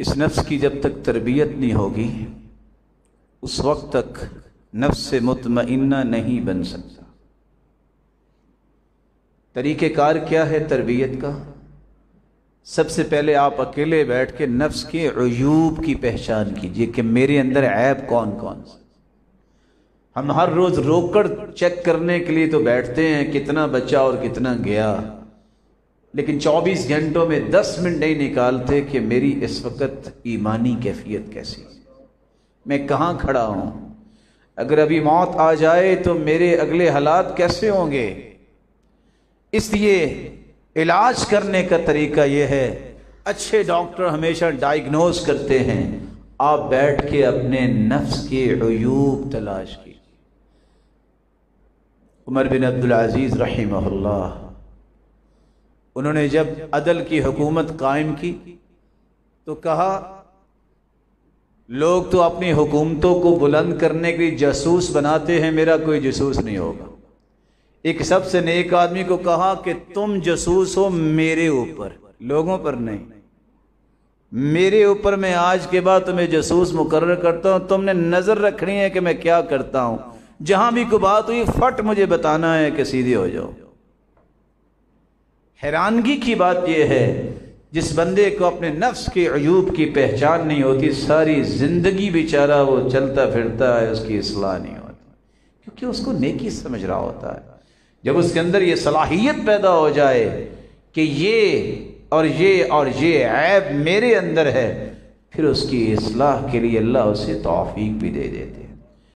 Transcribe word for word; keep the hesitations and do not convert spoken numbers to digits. इस नफ्स की जब तक तरबियत नहीं होगी उस वक्त तक नफ्स से मुतमइन्ना नहीं बन सकता। तरीक़ेकार क्या है तरबियत का? सबसे पहले आप अकेले बैठ के नफ्स के अयूब की पहचान कीजिए कि मेरे अंदर ऐब कौन कौन से। हम हर रोज़ रोकड़ चेक करने के लिए तो बैठते हैं कितना बचा और कितना गया, लेकिन चौबीस घंटों में दस मिनट नहीं निकालते कि मेरी इस वक्त ईमानी कैफियत कैसी, मैं कहाँ खड़ा हूँ, अगर अभी मौत आ जाए तो मेरे अगले हालात कैसे होंगे। इसलिए इलाज करने का तरीका यह है, अच्छे डॉक्टर हमेशा डायग्नोज करते हैं, आप बैठ के अपने नफ्स के अयूब तलाश कीजिए। उमर बिन अब्दुल अजीज रहिमहुल्लाह, उन्होंने जब अदल की हुकूमत कायम की तो कहा लोग तो अपनी हुकूमतों को बुलंद करने के लिए जासूस बनाते हैं, मेरा कोई जासूस नहीं होगा। एक सबसे नेक आदमी को कहा कि तुम जासूस हो मेरे ऊपर, लोगों पर नहीं, मेरे ऊपर। मैं आज के बाद तुम्हें जासूस मुकर्रर करता हूँ, तुमने नज़र रखनी है कि मैं क्या करता हूँ, जहाँ भी कोई बात हुई फट मुझे बताना है कि सीधे हो जाओ। हैरानगी की बात यह है जिस बंदे को अपने नफ्स के अयूब की पहचान नहीं होती सारी ज़िंदगी बेचारा वो चलता फिरता है, उसकी इस्लाह नहीं होती क्योंकि उसको नेकी समझ रहा होता है। जब उसके अंदर ये सलाहियत पैदा हो जाए कि ये और ये और ये ऐब मेरे अंदर है, फिर उसकी इस्लाह के लिए अल्लाह उसे तौफीक भी दे देते।